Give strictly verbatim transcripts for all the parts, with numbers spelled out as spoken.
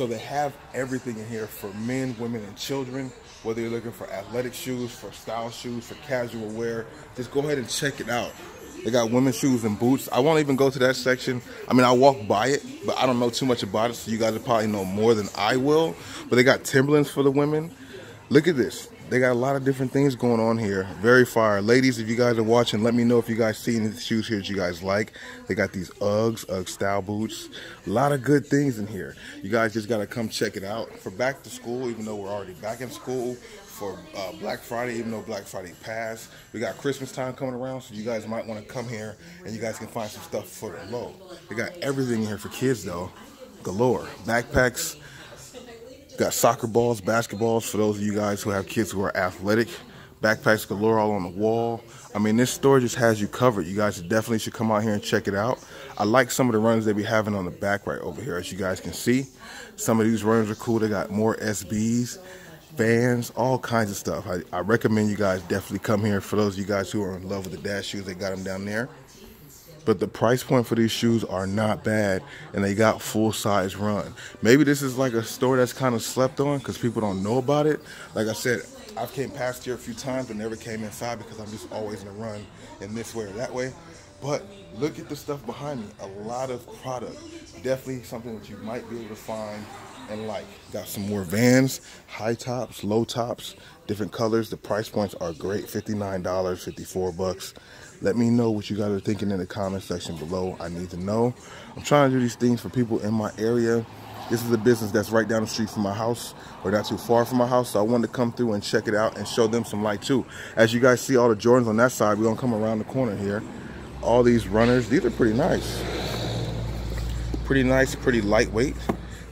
So they have everything in here for men, women, and children. Whether you're looking for athletic shoes, for style shoes, for casual wear, just go ahead and check it out. They got women's shoes and boots. I won't even go to that section. I mean, I walk by it, but I don't know too much about it, so you guys will probably know more than I will. But they got Timberlands for the women. Look at this. They got a lot of different things going on here. Very fire. Ladies, if you guys are watching, let me know if you guys see any of the shoes here that you guys like. They got these Uggs, Ugg style boots. A lot of good things in here. You guys just got to come check it out. For back to school, even though we're already back in school, for uh, Black Friday, even though Black Friday passed, we got Christmas time coming around, so you guys might want to come here and you guys can find some stuff for the low. They got everything in here for kids, though. Galore. Backpacks. Got soccer balls, basketballs, for those of you guys who have kids who are athletic. Backpacks galore all on the wall. I mean, this store just has you covered. You guys definitely should come out here and check it out. I like some of the runners they be having on the back right over here, as you guys can see. Some of these runners are cool. They got more S Bs, Vans, all kinds of stuff. I, I recommend you guys definitely come here. For those of you guys who are in love with the Dash shoes, they got them down there. But the price point for these shoes are not bad, and they got full-size run. Maybe this is like a store that's kind of slept on because people don't know about it. Like I said, I've came past here a few times but never came inside because I'm just always in a run in this way or that way. But look at the stuff behind me. A lot of product. Definitely something that you might be able to find and like. Got some more Vans, high tops, low tops, different colors. The price points are great. fifty-nine dollars, fifty-four bucks. Let me know what you guys are thinking in the comment section below. I need to know. I'm trying to do these things for people in my area. This is a business that's right down the street from my house, or not too far from my house, so I wanted to come through and check it out and show them some light too. As you guys see all the Jordans on that side, we're gonna come around the corner here. All these runners, these are pretty nice. Pretty nice, pretty lightweight.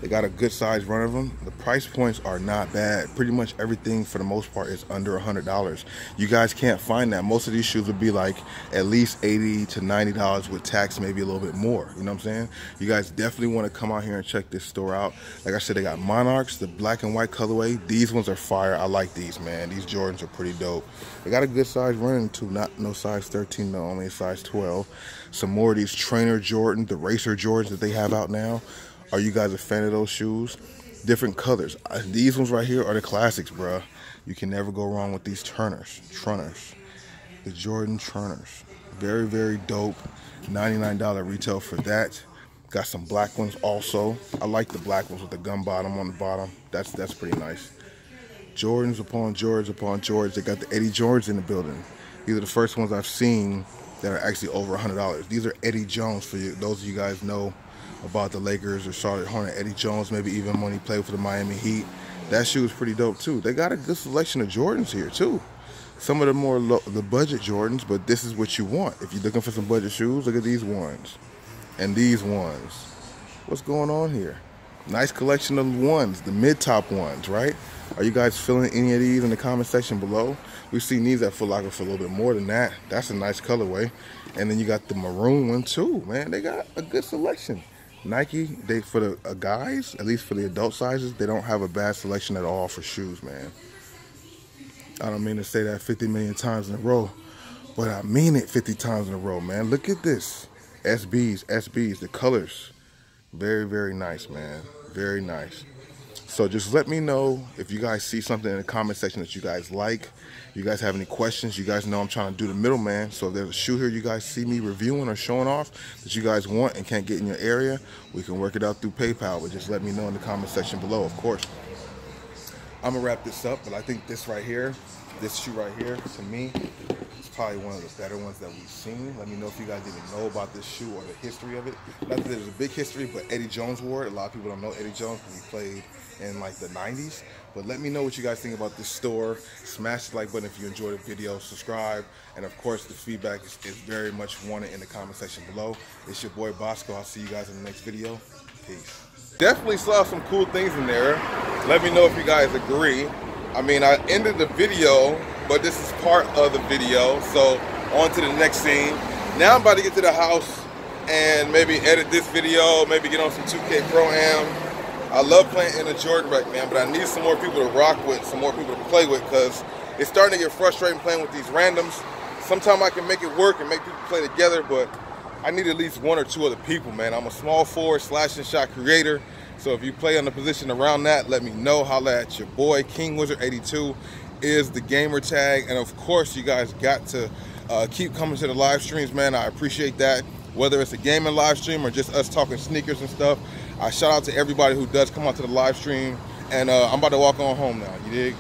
They got a good size run of them. The price points are not bad. Pretty much everything for the most part is under one hundred dollars. You guys can't find that. Most of these shoes would be like at least eighty to ninety dollars with tax, maybe a little bit more. You know what I'm saying? You guys definitely want to come out here and check this store out. Like I said, they got Monarchs, the black and white colorway. These ones are fire. I like these, man. These Jordans are pretty dope. They got a good size running too. Not no size thirteen, no, only a size twelve. Some more of these Trainer Jordan, the Racer Jordans that they have out now. Are you guys a fan of those shoes? Different colors. These ones right here are the classics, bruh. You can never go wrong with these Turners. Trunners. The Jordan Turners. Very, very dope. ninety-nine dollars retail for that. Got some black ones also. I like the black ones with the gum bottom on the bottom. That's that's pretty nice. Jordans upon Jordans upon Jordans. They got the Eddie George in the building. These are the first ones I've seen that are actually over one hundred dollars. These are Eddie Jones for you. Those of you guys know about the Lakers or Charlotte Hornet, Eddie Jones, maybe even when he played for the Miami Heat. That shoe is pretty dope too. They got a good selection of Jordans here too. Some of the more low, the budget Jordans, but this is what you want. If you're looking for some budget shoes, look at these ones and these ones. What's going on here? Nice collection of ones, the mid-top ones, right? Are you guys feeling any of these in the comment section below? We've seen these at Foot Locker for a little bit more than that. That's a nice colorway. And then you got the maroon one too, man. They got a good selection. Nike, they for the uh, guys, at least for the adult sizes, they don't have a bad selection at all for shoes, man. I don't mean to say that fifty million times in a row, but I mean it fifty times in a row, man. Look at this. S Bs, S Bs, the colors. Very, very nice, man. Very nice. So just let me know if you guys see something in the comment section that you guys like. You guys have any questions? You guys know I'm trying to do the middleman. So if there's a shoe here you guys see me reviewing or showing off that you guys want and can't get in your area, we can work it out through PayPal. But just let me know in the comment section below, of course. I'm going to wrap this up, but I think this right here, this shoe right here, to me, is probably one of the better ones that we've seen. Let me know if you guys even know about this shoe or the history of it. Not that there's a big history, but Eddie Jones wore it. A lot of people don't know Eddie Jones because he played in like the nineties, but let me know what you guys think about this store. Smash the like button if you enjoyed the video, subscribe, and of course the feedback is, is very much wanted in the comment section below. It's your boy Bosco. I'll see you guys in the next video. Peace. Definitely saw some cool things in there. Let me know if you guys agree. I mean, I ended the video, but this is part of the video, so on to the next scene. Now I'm about to get to the house and maybe edit this video, maybe get on some two K Pro-Am. I love playing in a Jordan rack, man, but I need some more people to rock with, some more people to play with, because it's starting to get frustrating playing with these randoms. Sometimes I can make it work and make people play together, but I need at least one or two other people, man. I'm a small forward, slash and shot creator. So if you play in the position around that, let me know. Holla at your boy. King Wizard eighty-two is the gamer tag. And of course, you guys got to uh, keep coming to the live streams, man. I appreciate that. Whether it's a gaming live stream or just us talking sneakers and stuff, I shout out to everybody who does come out to the live stream. And uh, I'm about to walk on home now, you dig?